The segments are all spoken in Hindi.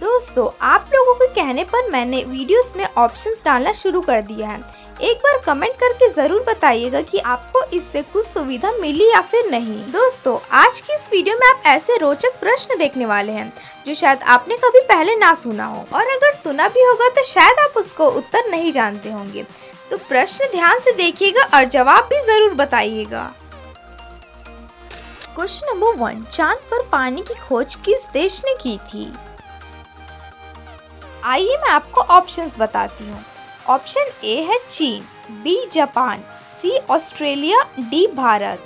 दोस्तों आप लोगों के कहने पर मैंने वीडियोस में ऑप्शंस डालना शुरू कर दिया है। एक बार कमेंट करके ज़रूर बताइएगा कि आपको इससे कुछ सुविधा मिली या फिर नहीं। दोस्तों आज की इस वीडियो में आप ऐसे रोचक प्रश्न देखने वाले हैं जो शायद आपने कभी पहले ना सुना हो, और अगर सुना भी होगा तो शायद आप उसको उत्तर नहीं जानते होंगे। तो प्रश्न ध्यान से देखिएगा और जवाब भी ज़रूर बताइएगा। क्वेश्चन नंबर 1, चांद पर पानी की खोज किस देश ने की थी? आइए मैं आपको ऑप्शंस बताती हूँ। ऑप्शन ए है चीन, B Japan, C Australia, D Bharat.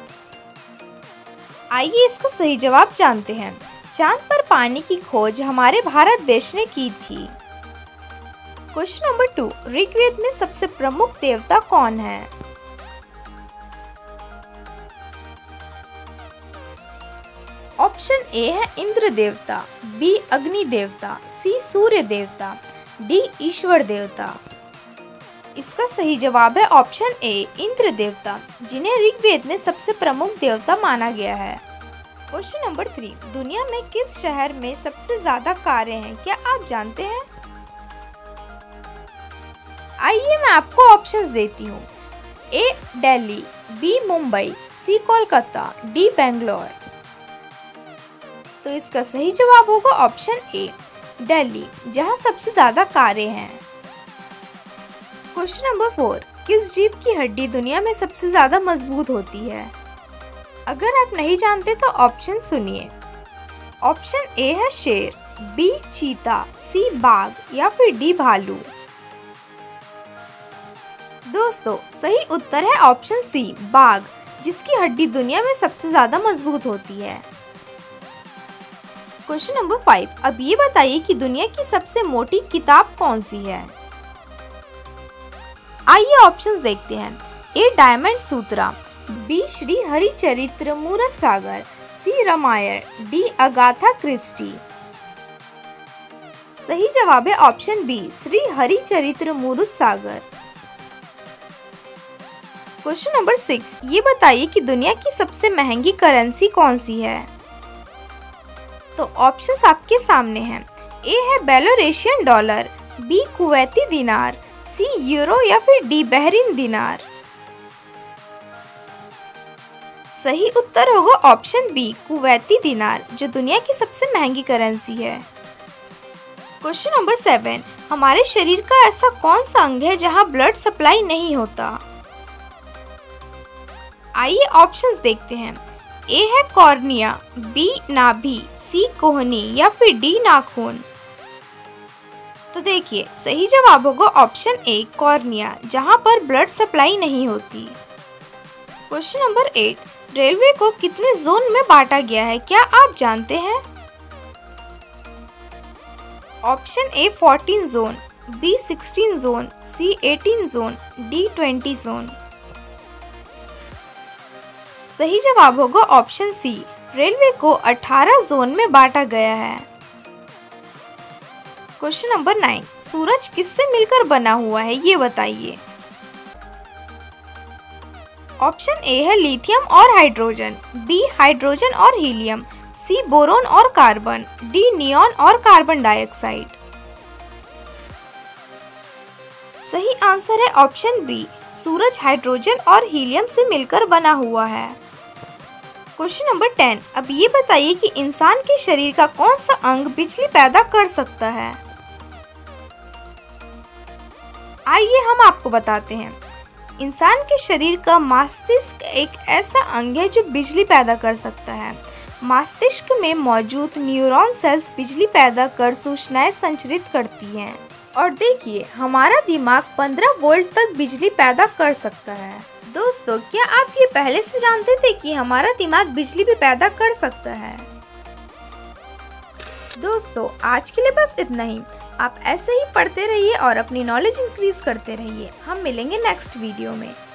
आइए इसका सही जवाब जानते हैं। चांद पर पानी की खोज हमारे भारत देश ने की थी। क्वेश्चन नंबर 2, ऋग्वेद में सबसे प्रमुख देवता कौन है? ऑप्शन ए है इंद्र देवता, बी अग्नि देवता, सी सूर्य देवता, डी ईश्वर देवता। इसका सही जवाब है ऑप्शन ए इंद्र देवता, जिन्हें ऋग्वेद में सबसे प्रमुख देवता माना गया है। क्वेश्चन नंबर 3, दुनिया में किस शहर में सबसे ज्यादा कारें हैं, क्या आप जानते हैं? आइए मैं आपको ऑप्शंस देती हूँ। A Delhi, B Mumbai, C Kolkata, D Bangalore. तो इसका सही जवाब होगा ऑप्शन ए दिल्ली, जहां सबसे ज्यादा कारें हैं। क्वेश्चन नंबर 4, किस जीव की हड्डी दुनिया में सबसे ज्यादा मजबूत होती है? अगर आप नहीं जानते तो ऑप्शन सुनिए। ऑप्शन ए है शेर, बी चीता, सी बाघ या फिर डी भालू। दोस्तों सही उत्तर है ऑप्शन सी बाघ, जिसकी हड्डी दुनिया में सबसे ज्यादा मजबूत होती है। क्वेश्चन नंबर 5, अब ये बताइए कि दुनिया की सबसे मोटी किताब कौन सी है? आइए ऑप्शंस देखते हैं। A diamond Sutra, B Shri Haricharitramrut Sagar, C Ramayan, D Agatha Christie. सही जवाब है option B Shri Haricharitramrut सागर। क्वेश्चन नंबर 6, ये बताइए कि दुनिया की सबसे महंगी करेंसी कौन सी है? तो ऑप्शंस आपके सामने हैं। ए है बेलारूसियन डॉलर, बी कुवैती दिनार, सी यूरो या फिर डी बहरीन दिनार। सही उत्तर होगा ऑप्शन बी कुवैती दिनार, जो दुनिया की सबसे महंगी करेंसी है। क्वेश्चन नंबर 7, हमारे शरीर का ऐसा कौन सा अंग है जहां ब्लड सप्लाई नहीं होता? आइए ऑप्शंस देखते हैं। ए है कॉर्निया, बी नाभि, सी कोहनी या फिर डी नाखून। तो देखिए सही जवाब होगा ऑप्शन ए कॉर्निया, जहां पर ब्लड सप्लाई नहीं होती। क्वेश्चन नंबर 8, रेलवे को कितने जोन में बांटा गया है, क्या आप जानते हैं? Option A 14 zone, B 16 zone, C 18 zone, D 20 zone. सही जवाब होगा ऑप्शन सी, रेलवे को 18 जोन में बांटा गया है। क्वेश्चन नंबर 9, सूरज किससे मिलकर बना हुआ है, ये बताइए। ऑप्शन ए है लिथियम और हाइड्रोजन, बी हाइड्रोजन और हीलियम, सी बोरोन और कार्बन, डी नियॉन और कार्बन डाइऑक्साइड। सही आंसर है ऑप्शन बी, सूरज हाइड्रोजन और हीलियम से मिलकर बना हुआ है। क्वेश्चन नंबर 10, अब ये बताइए कि इंसान के शरीर का कौन सा अंग बिजली पैदा कर सकता है? आइए हम आपको बताते हैं। इंसान के शरीर का मस्तिष्क एक ऐसा अंग है जो बिजली पैदा कर सकता है। मस्तिष्क में मौजूद न्यूरॉन सेल्स बिजली पैदा कर सूचनाएं संचरित करती हैं, और देखिए हमारा दिमाग 15 वोल्ट तक बिजली पैदा कर सकता है। दोस्तों क्या आप ये पहले से जानते थे कि हमारा दिमाग बिजली भी पैदा कर सकता है? दोस्तों आज के लिए बस इतना ही। आप ऐसे ही पढ़ते रहिए और अपनी नॉलेज इंक्रीज करते रहिए। हम मिलेंगे नेक्स्ट वीडियो में।